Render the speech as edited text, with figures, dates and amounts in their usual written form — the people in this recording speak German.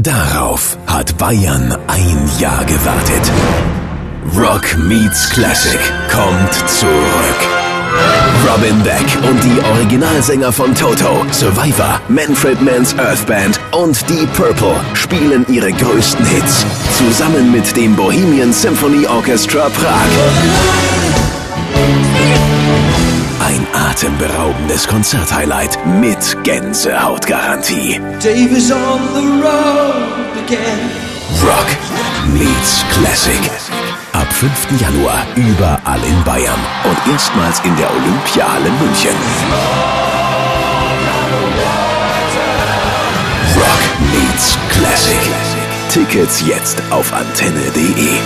Darauf hat Bayern ein Jahr gewartet. Rock Meets Classic kommt zurück. Robin Beck und die Originalsänger von Toto, Survivor, Manfred Mann's Earth Band und Deep Purple spielen ihre größten Hits. Zusammen mit dem Bohemian Symphony Orchestra Prag. Ein atemberaubendes Konzerthighlight mit Gänsehautgarantie. Davis on the road again. Rock Meets Classic. Ab 5. Januar überall in Bayern und erstmals in der Olympiahalle München. Rock Meets Classic. Tickets jetzt auf antenne.de.